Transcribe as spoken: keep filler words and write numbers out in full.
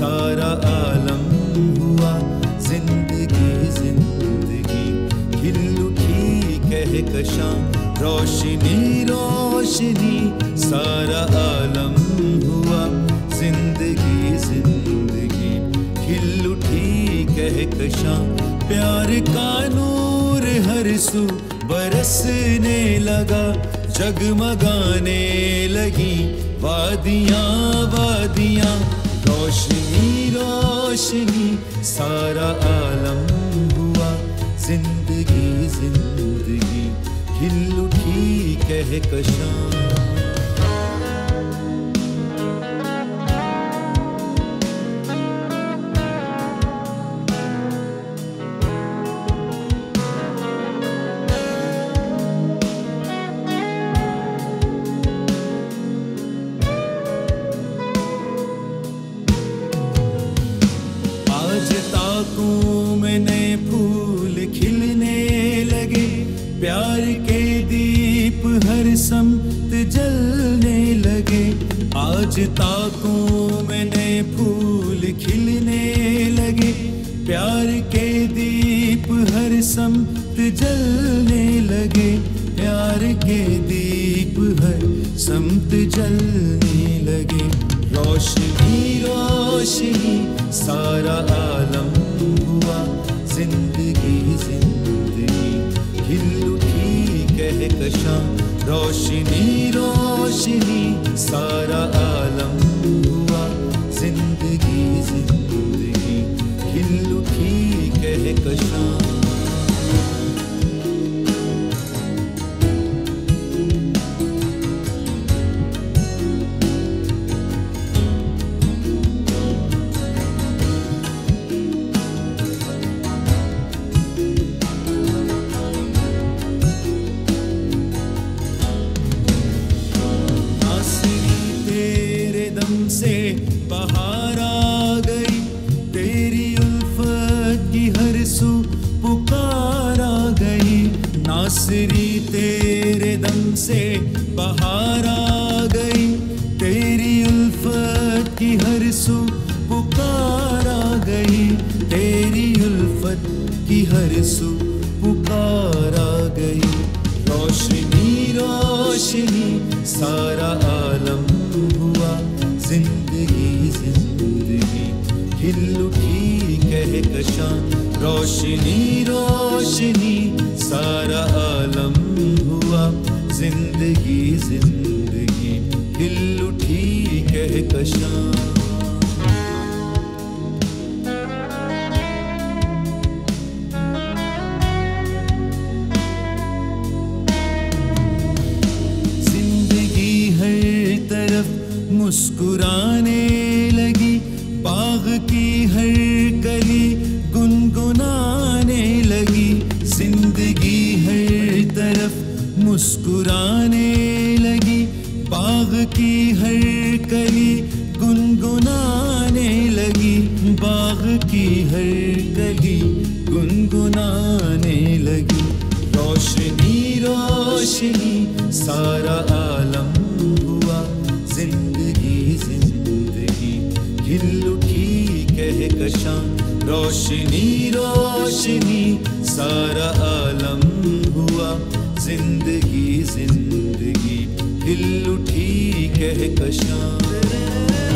सारा आलम हुआ जिंदगी जिंदगी, खिल उठी कहकशां रोशनी रोशनी, सारा आलम हुआ जिंदगी जिंदगी, खिल उठी कहकशां प्यार का नूर हर सू बरसने लगा, जगमगाने लगी वादियाँ वादियाँ, रोशनी रोशनी सारा आलम हुआ जिंदगी जिंदगी, खिल उठी कहकशां। आज ताकों में नए फूल खिलने लगे, प्यार के दीप हर समत जलने लगे, प्यार के दीप हर समत जलने लगे, रोशनी रोशनी सारा आलम हुआ जिंदगी जिंदगी, खिल उठी कहकशां रोशनी रोशनी, सारा आलम हुआ जिंदगी जिंदगी, खिल उठी कहकशां। तेरे दम से बहार आ गई, तेरी उल्फत की हर सू पुकार आ गई, तेरी उल्फत की हर सू पुकार आ गई, रोशनी रोशनी सारा आलम हुआ जिंदगी जिंदगी, खिल उठी कहकशां रोशनी रोशनी, सारा आलम हुआ जिंदगी जिंदगी, खिल उठी कहकशां। जिंदगी हर तरफ मुस्कुराने लगी, बाग की हर कली गुनगुनाने लगी, जिंदगी हर तरफ मुस्कुराने लगी, बाग की हर कली गुनगुनाने लगी, बाग की हर कली गुनगुनाने लगी, रोशनी रोशनी सारा आलम हुआ जिंदगी जिंदगी, खिल उठी कहकशां रोशनी रोशनी, सारा आलम हुआ जिंदगी जिंदगी, खिल उठी कहकशां।